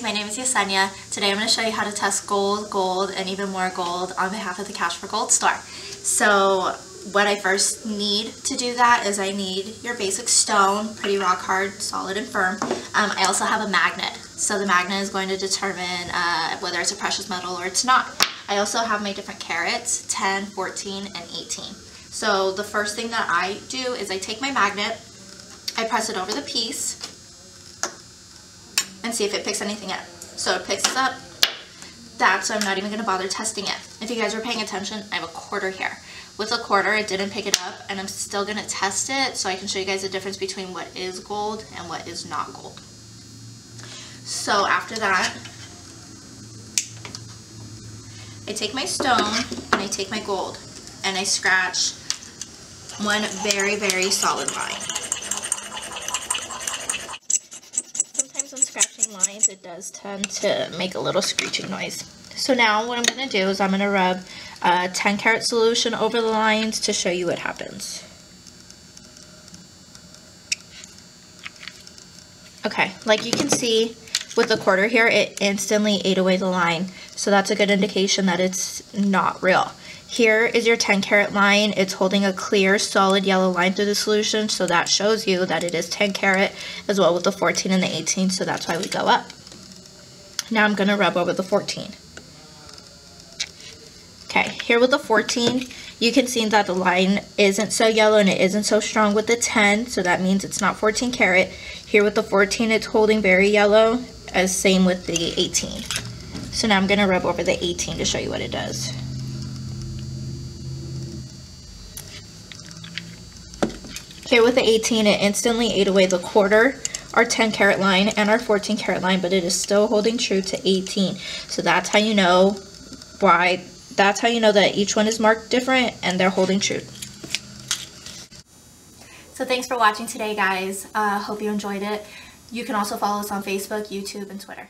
My name is Yesenia. Today I'm going to show you how to test gold, and even more gold on behalf of the Cash for Gold store. So what I first need to do that is I need your basic stone, pretty rock hard, solid and firm. I also have a magnet. So the magnet is going to determine whether it's a precious metal or it's not. I also have my different carats, 10, 14, and 18. So the first thing that I do is I take my magnet, I press it over the piece, and see if it picks anything up. So it picks up that, so I'm not even going to bother testing it. If you guys were paying attention, I have a quarter here. With a quarter, it didn't pick it up, and I'm still going to test it so I can show you guys the difference between what is gold and what is not gold. So after that, I take my stone and I take my gold and I scratch one very, very solid line. Lines, it does tend to make a little screeching noise. So now what I'm going to do is I'm going to rub 10 karat solution over the lines to show you what happens. Okay, like you can see with the quarter here, it instantly ate away the line. So that's a good indication that it's not real. Here is your 10 karat line. It's holding a clear solid yellow line through the solution, so that shows you that it is 10 karat, as well with the 14 and the 18, so that's why we go up. Now I'm going to rub over the 14. Okay, here with the 14, you can see that the line isn't so yellow and it isn't so strong with the 10, so that means it's not 14 karat. Here with the 14, it's holding very yellow, as same with the 18. So now I'm going to rub over the 18 to show you what it does. Okay, with the 18, it instantly ate away the quarter, our 10 karat line, and our 14 karat line, but it is still holding true to 18. So that's how you know why, that's how you know that each one is marked different and they're holding true. So thanks for watching today, guys. Hope you enjoyed it. You can also follow us on Facebook, YouTube, and Twitter.